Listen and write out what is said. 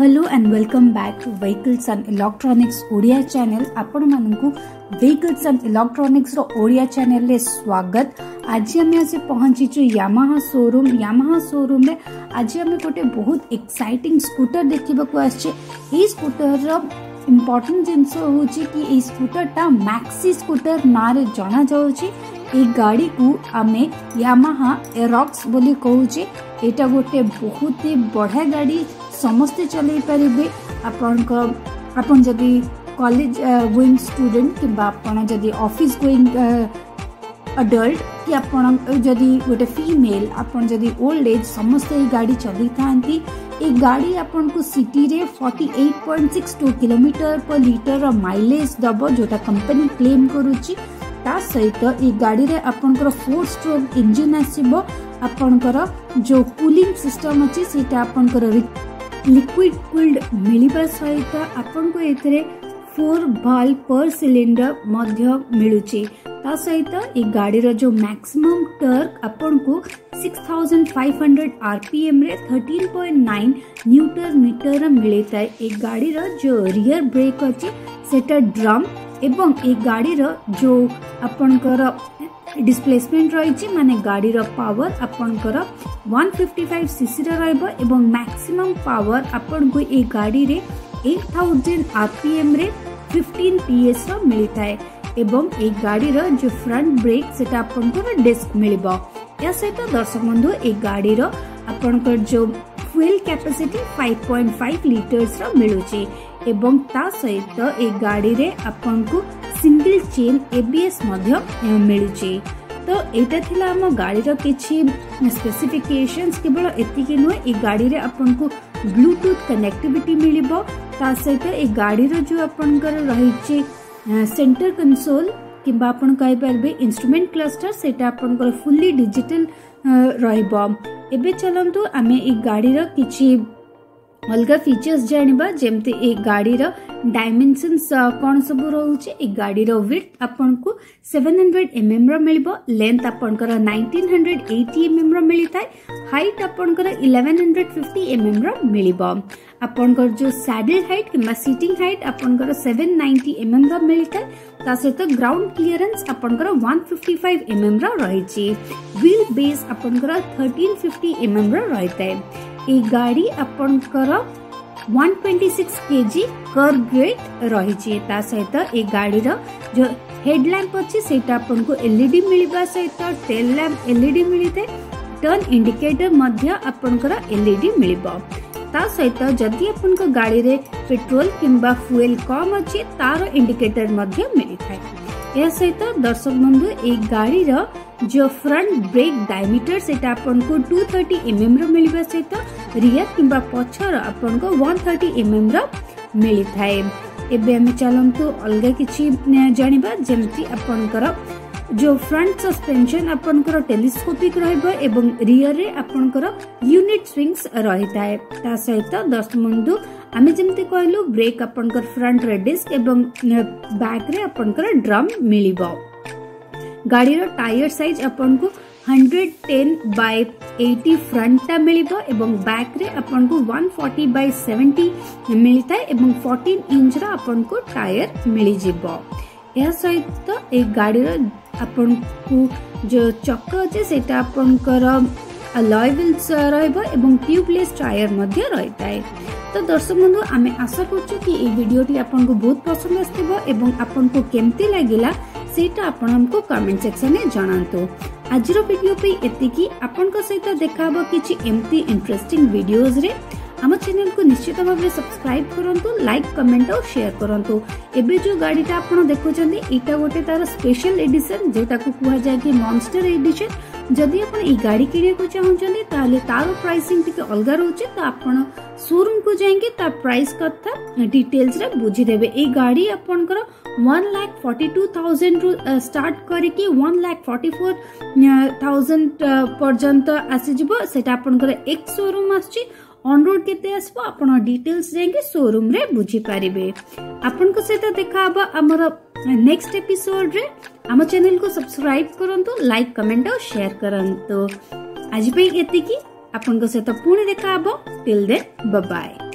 Hello and welcome back to vehicles and electronics Odia channel. आपण मानकु vehicles and electronics रो Odia channel ले स्वागत। आज आम आज पहुंचीचु यामाहा शोरूम। यामाहा शोरूम में आज आम गोटे बहुत एक्साइटिंग स्कूटर देखा को आई। स्कूटर रो इम्पोर्टेंट जिनस हूँ कि स्कूटरटा मैक्सी स्कूटर ना जना जाउची। ये गाड़ी को आमे यामाहा एरोक्स बोली कहूचे। एटा गोटे बहुत ही बढ़िया गाड़ी, समस्ते चलई पारे। आपन जदि कॉलेज गोइंग स्टूडेंट किंबा आपन जदि ऑफिस गोइंग अडल्ट कि आपन जदि गोटे फीमेल, आपन जदि ओल्ड एज, समस्ते गाड़ी चलई थांती। ये गाड़ी आपन को सिटी रे 48.62 किलोमीटर पर लिटर माइलेज दबो, जोटा कंपनी क्लेम करूची। ता सहित ये गाड़ी रे आपनकर 4 स्ट्रोक इंजिन आसीबो। आपनकर जो कूलिंग सिस्टम अछि सेटा आपनकर लिक्विड कूल्ड मिलिबा सहित आपनको एथरे 4 वाल्व पर सिलेंडर मध्य मिलुची। ता सहित ये गाड़ी रो जो मैक्सिमम टर्क आपनको 6500 आरपीएम रे 13.9 न्यूटन मीटर मिलैता। ये गाड़ी रो जो रियर ब्रेक अछि सेटा ड्रम एवं ये गाड़ी रो जो आपनकर डिस्प्लेसमेंट रही माने गाड़ी रो पावर आपनकर 155 सीसी एवं मैक्सिमम पावर आपन को ये गाड़ी रे 8000 आरपीएम रे 15 पीएस रो मिलता है। एवं ये गाड़ी रो जो फ्रंट ब्रेक सेटा आपनकर डिस्क मिलबो। या सहित दर्शक बंधु ये गाड़ी रो आपनकर जो फ्यूल कैपेसिटी 5.5 लीटर्स रो मिलुची। एवं ता सहित ये गाड़ी रे आपन को सिंगल चेन एबीएस मध्य मिलुची। तो एटा थिला हम गाड़ी रो किछि स्पेसिफिकेशंस। केवल एतिके नो ये गाड़ी रे आपन को ब्लूटूथ कनेक्टिविटी मिलिबो। ता सहित ये गाड़ी रो जो आपन कर रहिछि सेंटर कंसोल किबा आपन कहि परबे इंस्ट्रूमेंट क्लस्टर सेटा आपन को फुल्ली डिजिटल रहइबो। एबे चलंतु आमे ये गाड़ी रो किछि अलग फीचर्स जानिबा। जेमते एक गाड़ी रो डायमेंशंस कौन सब रोचे। एक गाड़ी रो विड्थ आपन को 700 mm रो मिलबो। लेंथ आपन को 1980 mm रो मिलता है। हाइट आपन को 1150 mm रो मिलबो। आपन को जो सैडल हाइट किमा सीटिंग हाइट आपन को 790 mm रो मिलता है। ता सहित ग्राउंड क्लीयरेंस आपन को 155 mm रो रहिची। व्हील बेस आपन को 1350 mm रो रहता है। ये गाड़ी अपन कर 126 केजी कर ग्रेड रही। सहित ये गाड़ी रो जो हेडलैंप अच्छे सेटा अपन को एलईडी मिलवा सहित टेल लैंप एलईडी मिलते। टर्न इंडिकेटर मध्य अपन कर एलईडी मिलबो। ता सहित जदि अपन को गाड़ी रे पेट्रोल किंबा फ्यूल कम अच्छे तार इंडिकेटर मध्य मिलता है। यह सहित दर्शक बंधु ये गाड़ी रो जो फ्रंट ब्रेक डायमीटर सेटा अपन को 230 mm रो मिलबा सहित रियर किबा पछर अपन को 130 mm रो मिली थाए। एबे हम चलंतु अलग किछि जानिबा। जेमति अपन कर जो फ्रंट सस्पेंशन अपन कर टेलीस्कोपिक रहइबो एवं रियर रे अपन कर यूनिट स्विंग्स रहिताए। ता सहित दर्शकबंधु आमे जेमति कहलु ब्रेक अपन कर फ्रंट रे डिस्क एवं बैक रे अपन कर ड्रम मिलिबो। गाड़ी रो टायर साइज अपन को 110/80 फ्रंट टा मिलिबो एवं बैक रे अपन को 140/70 मिलता है एवं 14 इंच रा अपन को टायर मिली जिवो। यह सहित एक गाड़ी रो अपन को जो चक्का जे सेटा अपन कर अलॉय व्हील्स रहइबो एवं ट्यूबलेस टायर मध्ये रहता है। तो दर्शक बंधु आमे आशा करछु कि ए वीडियोटी अपन को बहुत पसंद आस्थिबो एवं अपन को केमती लागिला सेटा आपण हमको कमेंट सेक्शन में जणांतो। आज रो वीडियो पे एतिकी। आपण को सहित देखाबो किछि एमती इंटरेस्टिंग वीडियोस रे। हम चैनल को निश्चित भाव में सब्सक्राइब करंतो, लाइक कमेंट और शेयर करंतो। एबे जो गाड़ीटा आपण देखो चंदी एटा गोटे तार स्पेशल एडिशन जेटा को कुहा जाय कि मॉन्स्टर एडिशन। जदि आपण ई गाड़ी किने को चाहौ चंदी ताले तार प्राइसिंग टिके अलगा रहउचे। तो आपण शोरूम को जाएंगे ता प्राइस कथा डिटेल्स रे बुझी देबे। ई गाड़ी आपण कर 1,42,000 रु स्टार्ट करके 1,44,000 पर्यंत आसीजिवो। सेटा आपनकर एक शोरूम आछी। ऑन रोड केते आसबो आपण डिटेल्स जाएंगे शोरूम रे बुझी पारिबे। आपन को सेटा देखाबो हमर नेक्स्ट एपिसोड रे। हम चैनल को सब्सक्राइब करंतो, लाइक कमेंट और शेयर करंतो। आज पे एतिकी। आपन को सेटा पुणे देखाबो। Till then bye bye.